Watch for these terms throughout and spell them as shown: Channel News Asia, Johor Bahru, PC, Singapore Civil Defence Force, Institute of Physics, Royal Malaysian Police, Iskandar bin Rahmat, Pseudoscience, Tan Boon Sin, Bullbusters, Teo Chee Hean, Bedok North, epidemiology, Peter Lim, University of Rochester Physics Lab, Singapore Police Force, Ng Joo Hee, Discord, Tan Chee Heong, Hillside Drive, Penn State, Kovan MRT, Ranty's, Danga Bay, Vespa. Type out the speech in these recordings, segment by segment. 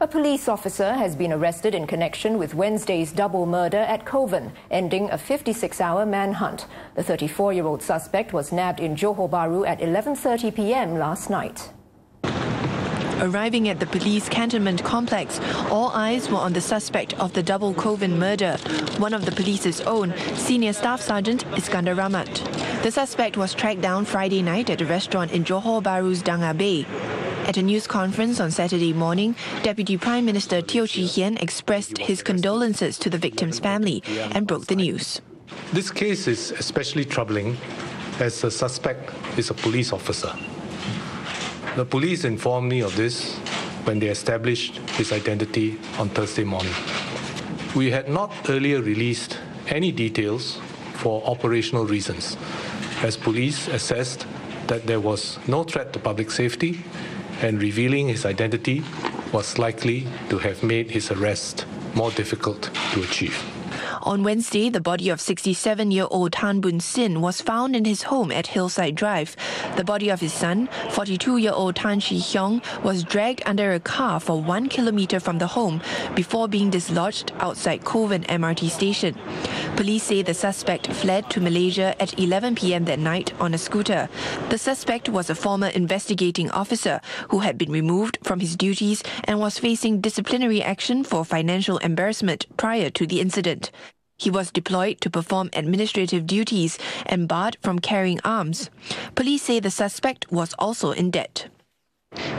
A police officer has been arrested in connection with Wednesday's double murder at Kovan, ending a 56-hour manhunt. The 34-year-old suspect was nabbed in Johor Bahru at 11:30 p.m. last night. Arriving at the police cantonment complex, all eyes were on the suspect of the double Kovan murder, one of the police's own, Senior Staff Sergeant Iskandar bin Rahmat. The suspect was tracked down Friday night at a restaurant in Johor Bahru's Danga Bay. At a news conference on Saturday morning, Deputy Prime Minister Teo Chee Hean expressed his condolences to the victim's family and broke the news. This case is especially troubling as the suspect is a police officer. The police informed me of this when they established his identity on Thursday morning. We had not earlier released any details for operational reasons, as police assessed that there was no threat to public safety, and revealing his identity was likely to have made his arrest more difficult to achieve. On Wednesday, the body of 67-year-old Tan Boon Sin was found in his home at Hillside Drive. The body of his son, 42-year-old Tan Chee Heong, was dragged under a car for 1 kilometre from the home before being dislodged outside Kovan MRT station. Police say the suspect fled to Malaysia at 11 p.m. that night on a scooter. The suspect was a former investigating officer who had been removed from his duties and was facing disciplinary action for financial embarrassment prior to the incident. He was deployed to perform administrative duties and barred from carrying arms. Police say the suspect was also in debt.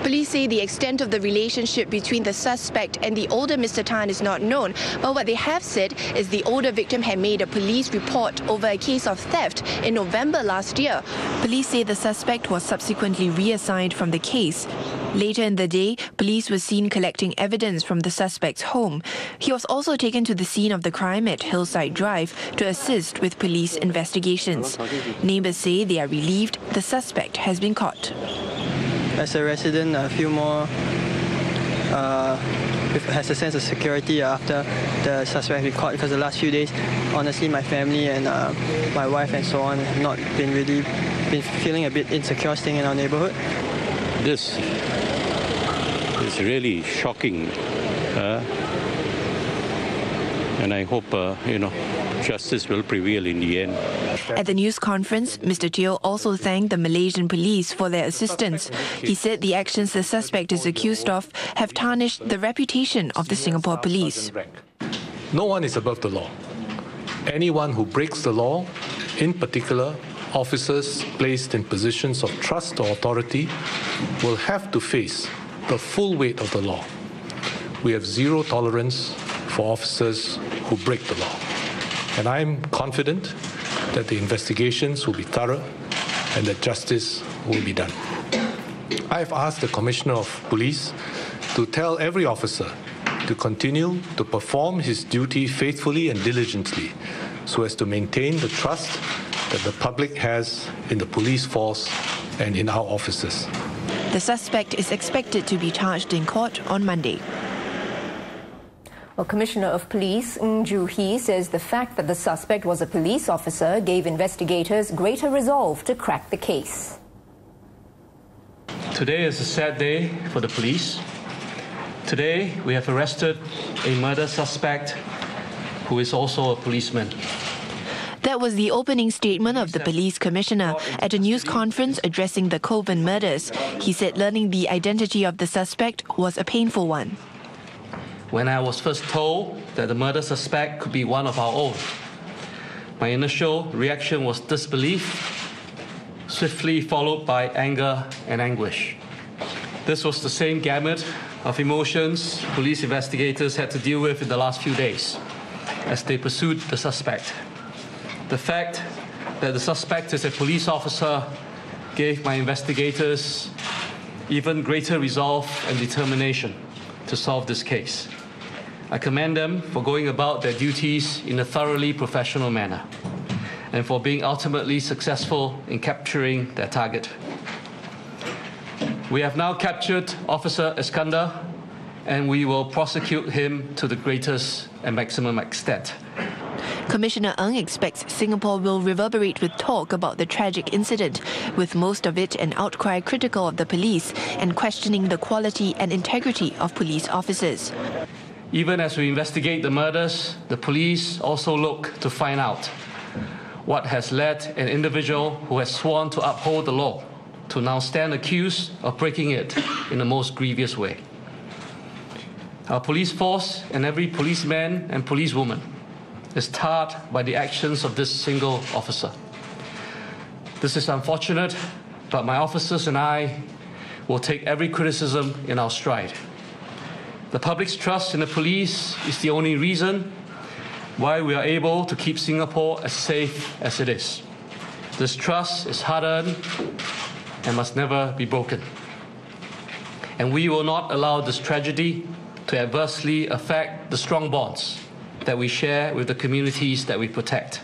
Police say the extent of the relationship between the suspect and the older Mr. Tan is not known, but what they have said is the older victim had made a police report over a case of theft in November last year. Police say the suspect was subsequently reassigned from the case. Later in the day, police were seen collecting evidence from the suspect's home. He was also taken to the scene of the crime at Hillside Drive to assist with police investigations. Neighbours say they are relieved the suspect has been caught. As a resident, I feel more has a sense of security after the suspect was caught, because the last few days, honestly, my family and my wife and so on have not been really feeling a bit insecure staying in our neighbourhood. This is really shocking, and I hope justice will prevail in the end. At the news conference, Mr. Teo also thanked the Malaysian police for their assistance. He said the actions the suspect is accused of have tarnished the reputation of the Singapore police. No one is above the law. Anyone who breaks the law, in particular officers placed in positions of trust or authority, will have to face the full weight of the law. We have zero tolerance for officers who break the law. And I'm confident that the investigations will be thorough and that justice will be done. I've asked the Commissioner of Police to tell every officer to continue to perform his duty faithfully and diligently so as to maintain the trust that the public has in the police force and in our officers. The suspect is expected to be charged in court on Monday. Well, Commissioner of Police Ng Joo Hee says the fact that the suspect was a police officer gave investigators greater resolve to crack the case. Today is a sad day for the police. Today we have arrested a murder suspect who is also a policeman. That was the opening statement of the police commissioner at a news conference addressing the Kovan murders. He said learning the identity of the suspect was a painful one. When I was first told that the murder suspect could be one of our own, my initial reaction was disbelief, swiftly followed by anger and anguish. This was the same gamut of emotions police investigators had to deal with in the last few days as they pursued the suspect. The fact that the suspect is a police officer gave my investigators even greater resolve and determination to solve this case. I commend them for going about their duties in a thoroughly professional manner and for being ultimately successful in capturing their target. We have now captured Officer Iskandar, and we will prosecute him to the greatest and maximum extent. Commissioner Ng expects Singapore will reverberate with talk about the tragic incident, with most of it an outcry critical of the police and questioning the quality and integrity of police officers. Even as we investigate the murders, the police also look to find out what has led an individual who has sworn to uphold the law to now stand accused of breaking it in the most grievous way. Our police force and every policeman and policewoman is tarred by the actions of this single officer. This is unfortunate, but my officers and I will take every criticism in our stride. The public's trust in the police is the only reason why we are able to keep Singapore as safe as it is. This trust is hard-earned and must never be broken. And we will not allow this tragedy to adversely affect the strong bonds that we share with the communities that we protect.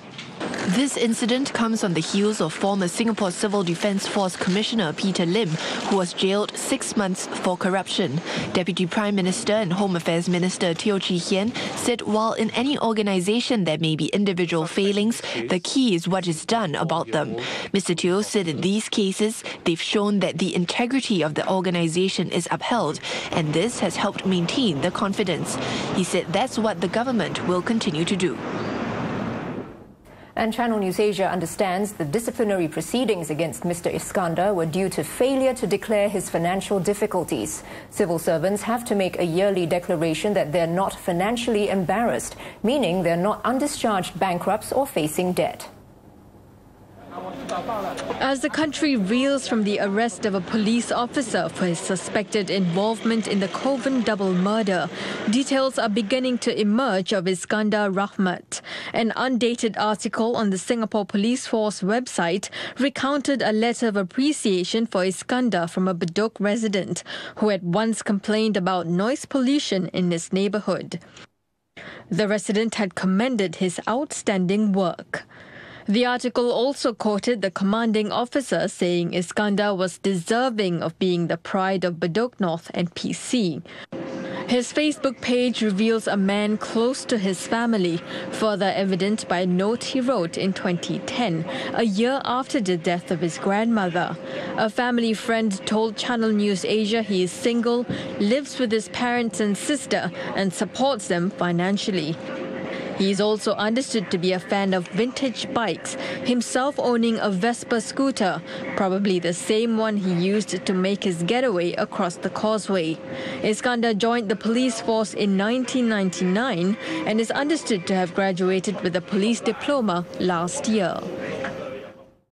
This incident comes on the heels of former Singapore Civil Defence Force Commissioner Peter Lim, who was jailed 6 months for corruption. Deputy Prime Minister and Home Affairs Minister Teo Chee Hean said while in any organisation there may be individual failings, the key is what is done about them. Mr Teo said in these cases, they've shown that the integrity of the organisation is upheld, and this has helped maintain the confidence. He said that's what the government will continue to do. And Channel News Asia understands the disciplinary proceedings against Mr Iskandar were due to failure to declare his financial difficulties. Civil servants have to make a yearly declaration that they're not financially embarrassed, meaning they're not undischarged bankrupts or facing debt. As the country reels from the arrest of a police officer for his suspected involvement in the Kovan double murder, details are beginning to emerge of Iskandar Rahmat. An undated article on the Singapore Police Force website recounted a letter of appreciation for Iskandar from a Bedok resident who had once complained about noise pollution in his neighbourhood. The resident had commended his outstanding work. The article also quoted the commanding officer saying Iskandar was deserving of being the pride of Bedok North and PC. His Facebook page reveals a man close to his family, further evident by a note he wrote in 2010, a year after the death of his grandmother. A family friend told Channel News Asia he is single, lives with his parents and sister, and supports them financially. He is also understood to be a fan of vintage bikes, himself owning a Vespa scooter, probably the same one he used to make his getaway across the causeway. Iskandar joined the police force in 1999 and is understood to have graduated with a police diploma last year.